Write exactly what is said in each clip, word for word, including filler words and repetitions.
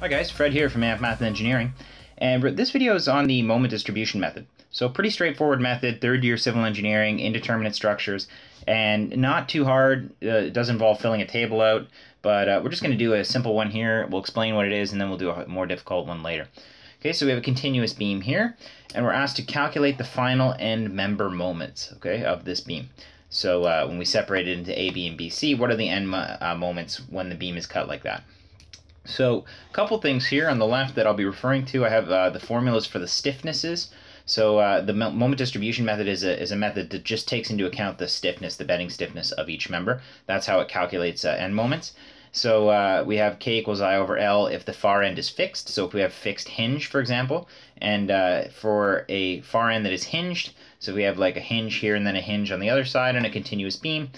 Hi guys, Fred here from A F Math and Engineering, and this video is on the moment distribution method. So pretty straightforward method, third year civil engineering, indeterminate structures, and not too hard. Uh, it does involve filling a table out, but uh, we're just going to do a simple one here. We'll explain what it is, and then we'll do a more difficult one later. Okay, so we have a continuous beam here, and we're asked to calculate the final end member moments, okay, of this beam. So uh, when we separate it into A, B, and B, C, what are the end mo uh, moments when the beam is cut like that? So a couple things here on the left that I'll be referring to. I have uh, the formulas for the stiffnesses. So uh, the moment distribution method is a, is a method that just takes into account the stiffness, the bending stiffness of each member. That's how it calculates uh, end moments. So uh, we have K equals I over L if the far end is fixed. So if we have fixed hinge, for example, and uh, for a far end that is hinged, so we have like a hinge here and then a hinge on the other side and a continuous beam,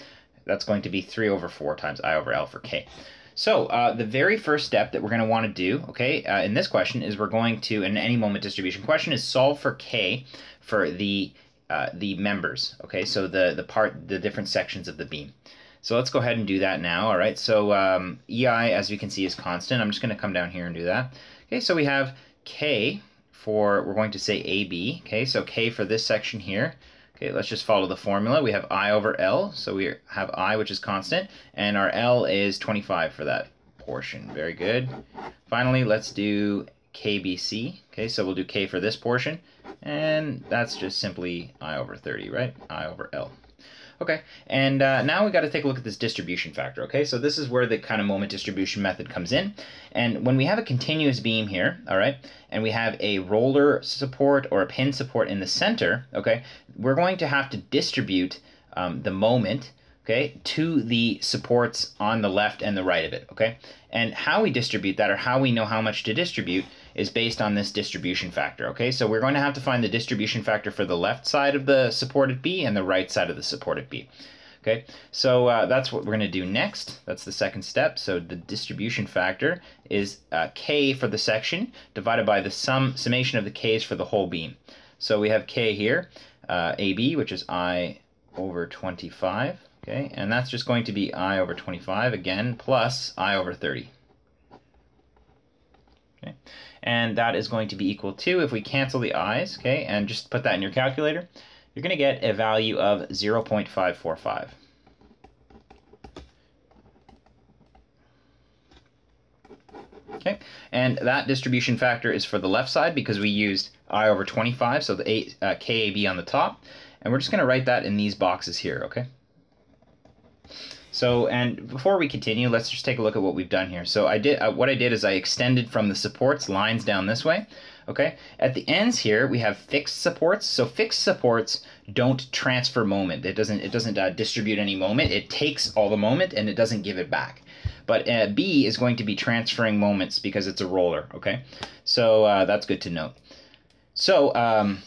that's going to be three over four times I over L for K. So uh, the very first step that we're going to want to do, okay, uh, in this question is we're going to, in any moment distribution question, is solve for K for the uh, the members, okay, so the, the part, the different sections of the beam. So let's go ahead and do that now, all right. So um, E I, as we can see, is constant. I'm just going to come down here and do that. Okay, so we have K for, we're going to say A B, okay, so K for this section here. Okay, let's just follow the formula. We have I over L, so we have I, which is constant, and our L is twenty-five for that portion. Very good. Finally, let's do K B C. Okay, so we'll do K for this portion, and that's just simply I over thirty, right? I over L. Okay, and uh, now we got to take a look at this distribution factor, okay? So this is where the kind of moment distribution method comes in. And when we have a continuous beam here, all right, and we have a roller support or a pin support in the center, okay, we're going to have to distribute um, the moment, okay, to the supports on the left and the right of it, okay? And how we distribute that, or how we know how much to distribute, is based on this distribution factor, okay? So we're going to have to find the distribution factor for the left side of the support at B and the right side of the support at B, okay? So uh, that's what we're gonna do next. That's the second step. So the distribution factor is uh, K for the section divided by the sum summation of the K's for the whole beam. So we have K here, uh, A B, which is I over twenty-five, okay? And that's just going to be I over twenty-five again, plus I over thirty. Okay. And that is going to be equal to, if we cancel the i's, okay, and just put that in your calculator, you're going to get a value of zero point five four five. Okay, and that distribution factor is for the left side because we used I over twenty-five, so the eight, uh, K A B on the top, and we're just going to write that in these boxes here, okay? So, and before we continue, let's just take a look at what we've done here. So I did, uh, what I did is I extended from the supports lines down this way, okay? At the ends here, we have fixed supports. So fixed supports don't transfer moment. It doesn't, it doesn't uh, distribute any moment. It takes all the moment and it doesn't give it back. But uh, B is going to be transferring moments because it's a roller, okay? So uh, that's good to note. So, um...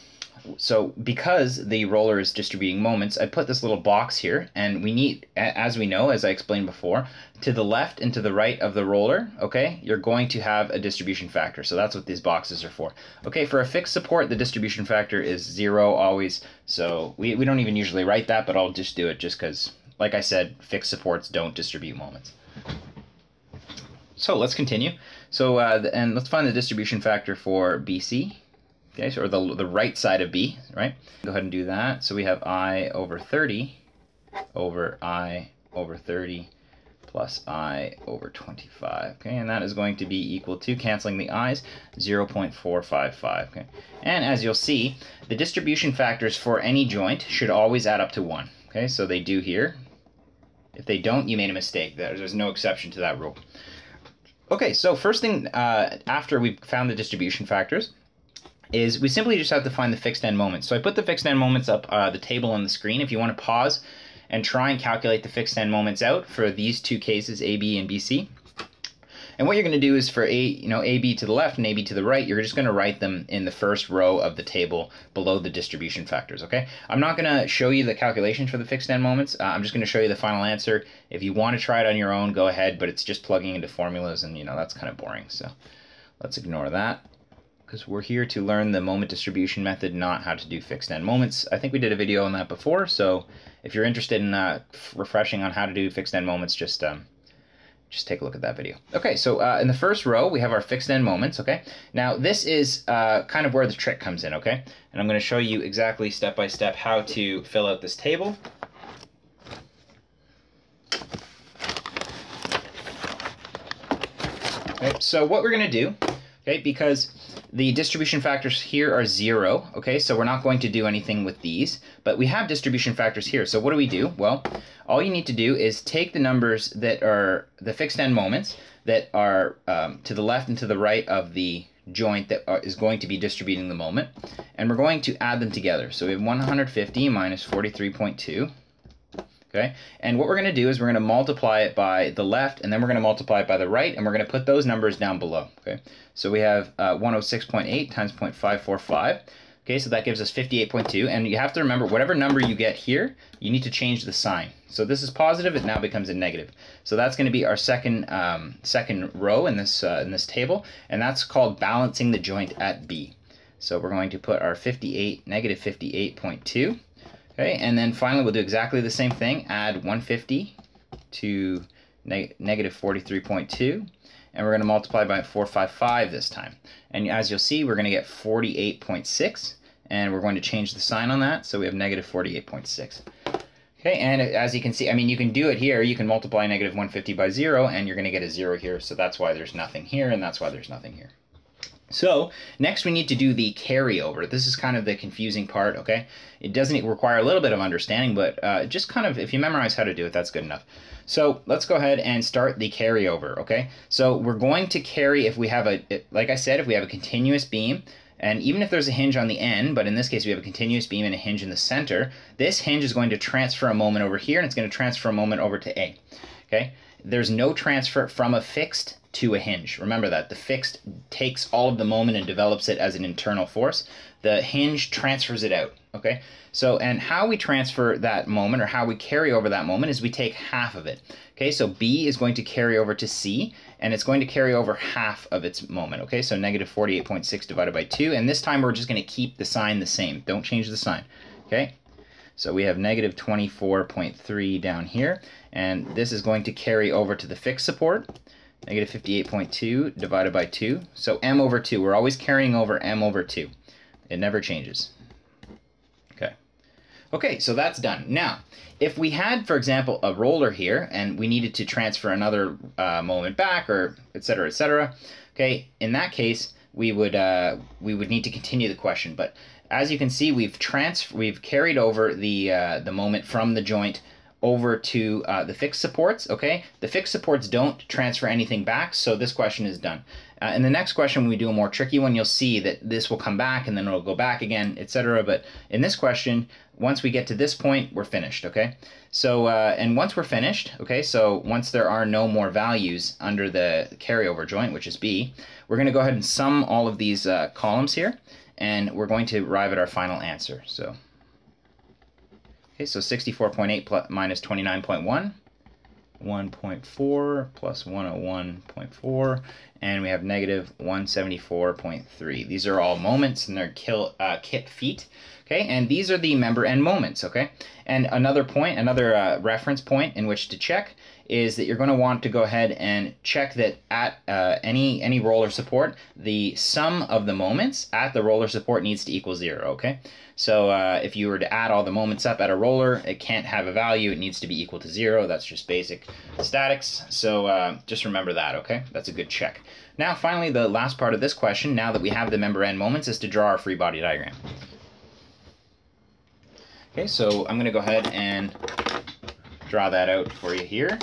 So because the roller is distributing moments, I put this little box here, and we need, as we know, as I explained before, to the left and to the right of the roller, okay, you're going to have a distribution factor. So that's what these boxes are for. Okay, for a fixed support, the distribution factor is zero always. So we, we don't even usually write that, but I'll just do it just because, like I said, fixed supports don't distribute moments. So let's continue. So, uh, and let's find the distribution factor for B C. Okay, so or the, the right side of B, right? Go ahead and do that. So we have I over thirty over I over thirty plus I over twenty-five, okay? And that is going to be equal to, canceling the i's, zero point four five five, okay? And as you'll see, the distribution factors for any joint should always add up to one, okay? So they do here. If they don't, you made a mistake. There's no exception to that rule. Okay, so first thing uh, after we've found the distribution factors, is we simply just have to find the fixed end moments. So I put the fixed end moments up uh, the table on the screen. If you want to pause and try and calculate the fixed end moments out for these two cases, A B and B C. And what you're going to do is for A, you know, A B to the left and A B to the right, you're just going to write them in the first row of the table below the distribution factors, okay? I'm not going to show you the calculations for the fixed end moments. Uh, I'm just going to show you the final answer. If you want to try it on your own, go ahead, but it's just plugging into formulas and, you know, that's kind of boring. So let's ignore that, because we're here to learn the moment distribution method, not how to do fixed end moments. I think we did a video on that before, so if you're interested in uh, refreshing on how to do fixed end moments, just um, just take a look at that video. Okay, so uh, in the first row, we have our fixed end moments, okay? Now, this is uh, kind of where the trick comes in, okay? And I'm gonna show you exactly step by step how to fill out this table. Okay, so what we're gonna do, okay, because the distribution factors here are zero, okay, so we're not going to do anything with these, but we have distribution factors here, so what do we do? Well, all you need to do is take the numbers that are the fixed end moments that are um, to the left and to the right of the joint that are, is going to be distributing the moment, and we're going to add them together. So we have one hundred fifty minus forty-three point two, okay, and what we're going to do is we're going to multiply it by the left, and then we're going to multiply it by the right, and we're going to put those numbers down below, okay? So we have uh, one hundred six point eight times zero point five four five, okay, so that gives us fifty-eight point two, and you have to remember whatever number you get here, you need to change the sign. So this is positive, it now becomes a negative. So that's going to be our second um, second row in this, uh, in this table, and that's called balancing the joint at B. So we're going to put our fifty-eight, negative fifty-eight point two, okay, and then finally we'll do exactly the same thing, add one hundred fifty to neg negative forty-three point two, and we're going to multiply by four hundred fifty-five this time. And as you'll see, we're going to get forty-eight point six, and we're going to change the sign on that, so we have negative forty-eight point six. Okay, and as you can see, I mean, you can do it here, you can multiply negative one hundred fifty by zero, and you're going to get a zero here, so that's why there's nothing here, and that's why there's nothing here. So next we need to do the carryover. This is kind of the confusing part, okay? It doesn't require a little bit of understanding, but uh, just kind of, if you memorize how to do it, that's good enough. So let's go ahead and start the carryover, okay? So we're going to carry, if we have a, like I said, if we have a continuous beam, and even if there's a hinge on the end, but in this case we have a continuous beam and a hinge in the center, this hinge is going to transfer a moment over here, and it's going to transfer a moment over to A, okay? There's no transfer from a fixed to a hinge. Remember that. The fixed takes all of the moment and develops it as an internal force. The hinge transfers it out, okay? So, and how we transfer that moment, or how we carry over that moment, is we take half of it, okay? So B is going to carry over to C, and it's going to carry over half of its moment, okay? So negative forty-eight point six divided by two, and this time we're just going to keep the sign the same. Don't change the sign, okay? So we have negative twenty-four point three down here, and this is going to carry over to the fixed support, negative fifty-eight point two divided by two. So M over two, we're always carrying over M over two. It never changes. Okay. Okay, so that's done. Now, if we had, for example, a roller here, and we needed to transfer another uh, moment back, or et cetera, et cetera, okay, in that case, we would, uh, we would need to continue the question. But as you can see, we've, trans we've carried over the, uh, the moment from the joint over to uh, the fixed supports, okay? The fixed supports don't transfer anything back, so this question is done. Uh, in the next question, when we do a more tricky one, you'll see that this will come back and then it'll go back again, et cetera. But in this question, once we get to this point, we're finished, okay? So, uh, and once we're finished, okay, so once there are no more values under the carryover joint, which is B, we're gonna go ahead and sum all of these uh, columns here, and we're going to arrive at our final answer, so. Okay, so sixty-four point eight minus twenty-nine point one, one point four plus one oh one point four, and we have negative one seventy-four point three. These are all moments, and they're kill, uh, kit feet, okay? And these are the member end moments, okay? And another point, another uh, reference point in which to check is that you're going to want to go ahead and check that at uh, any, any roller support, the sum of the moments at the roller support needs to equal zero, okay? So uh, if you were to add all the moments up at a roller, it can't have a value. It needs to be equal to zero. That's just basic statics. So uh, just remember that, okay? That's a good check. Now, finally, the last part of this question, now that we have the member end moments, is to draw our free body diagram. Okay, so I'm going to go ahead and draw that out for you here.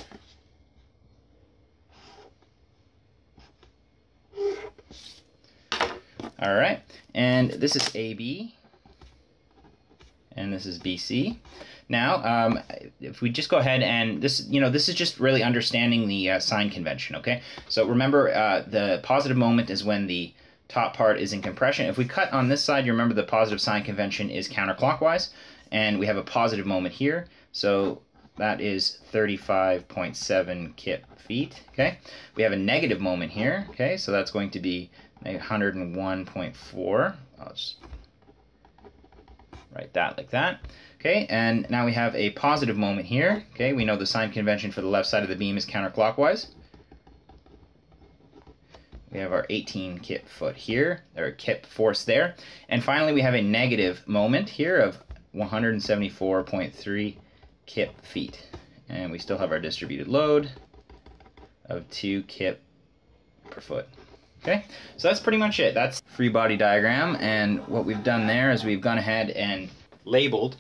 All right, and this is A B. And this is B C. Now, um, if we just go ahead and this, you know, this is just really understanding the uh, sign convention, okay? So remember, uh, the positive moment is when the top part is in compression. If we cut on this side, you remember the positive sign convention is counterclockwise, and we have a positive moment here. So that is thirty-five point seven kip feet, okay? We have a negative moment here, okay? So that's going to be one oh one point four. I'll just write that like that, okay? And now we have a positive moment here, okay? We know the sign convention for the left side of the beam is counterclockwise, We have our eighteen kip foot here, or kip force there. And finally, we have a negative moment here of one hundred seventy-four point three kip feet. And we still have our distributed load of two kip per foot. Okay, so that's pretty much it. That's the free body diagram. And what we've done there is we've gone ahead and labeled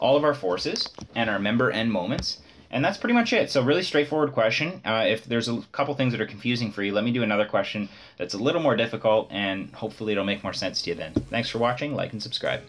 all of our forces and our member end moments. And that's pretty much it. So really straightforward question. Uh, if there's a couple things that are confusing for you, let me do another question that's a little more difficult, and hopefully it'll make more sense to you then. Thanks for watching. Like and subscribe.